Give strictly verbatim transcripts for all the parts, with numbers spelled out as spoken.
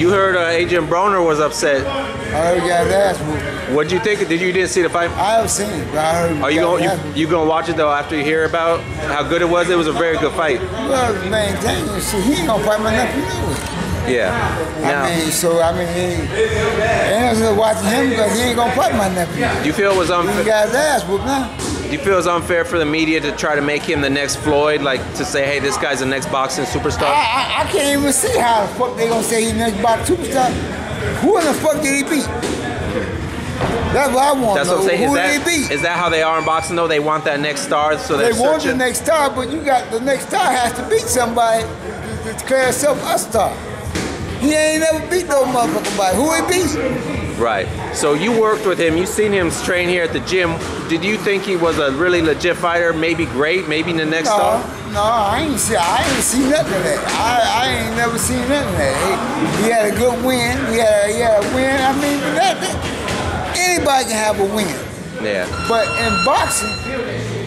You heard uh, Adrien Broner was upset. I heard he got his ass whooped. What'd you think? Did you, you didn't see the fight? I haven't seen it, but I heard he Are you gonna, you, you gonna watch it though after you hear about how good it was? It was a very good fight. Well, man, shit, he ain't gonna fight my nephew anyway. Yeah. Now, I mean, so I mean, and I was watching him because he ain't gonna fight my nephew. Do you feel it was unfair? He got his ass whooped now. Do you feel it's unfair for the media to try to make him the next Floyd, like to say, hey, this guy's the next boxing superstar? I, I, I can't even see how the fuck they gonna say he's the next boxing superstar. Who in the fuck did he beat? That's what I want. That's what I'm saying. Who did he beat? Is that how they are in boxing though? They want that next star, so they want the next star, but you got the next star has to beat somebody to declare himself a star. He ain't never beat no motherfucking body. Who he beat? Right. So you worked with him. You seen him train here at the gym. Did you think he was a really legit fighter? Maybe great. Maybe the next no, star. No, I ain't see. I ain't seen nothing of that. I, I ain't never seen nothing of that. He, he had a good win. He had a, he had a win. I mean, that, that, anybody can have a win. Yeah. But in boxing,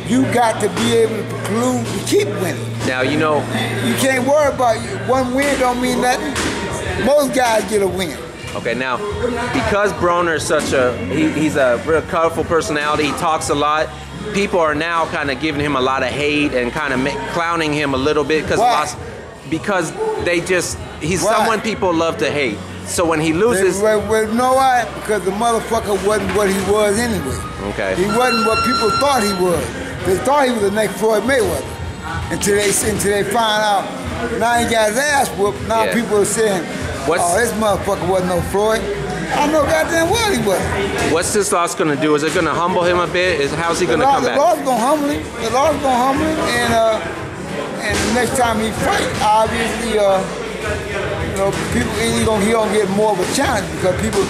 you got to be able to preclude to keep winning. Now you know you can't worry about it. One win don't mean nothing. Most guys get a win. Okay, now because Broner is such a he, he's a real colorful personality. He talks a lot. People are now kind of giving him a lot of hate and kind of clowning him a little bit because because they just he's why? Someone people love to hate. So when he loses, they, well, well, no, why? Because the motherfucker wasn't what he was anyway. Okay, he wasn't what people thought he was. They thought he was the next Floyd Mayweather until they until they find out. Now he got his ass whooped. Now yeah. People are saying, What's, "Oh, this motherfucker wasn't no Floyd." I know goddamn well he was. What's this loss gonna do? Is it gonna humble him a bit? Is how's he the gonna loss, come back? The loss gonna humble him. The loss gonna humble him, and uh, and the next time he fights, obviously, uh, you know, people he gonna he gonna get more of a challenge because people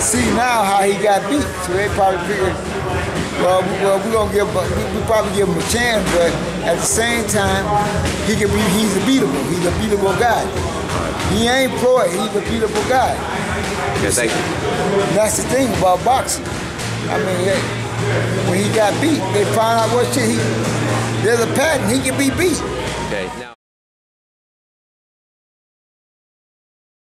see now how he got beat, so they probably figure. Well, well, we gonna give we, we probably give him a chance, but at the same time, he can be he's a beatable. He's a beatable guy. He ain't Floyd. He's a beatable guy. Yeah, thank you. That's the thing about boxing. I mean, they, when he got beat, they find out what shit he. There's a pattern. He can be beat. Okay. Now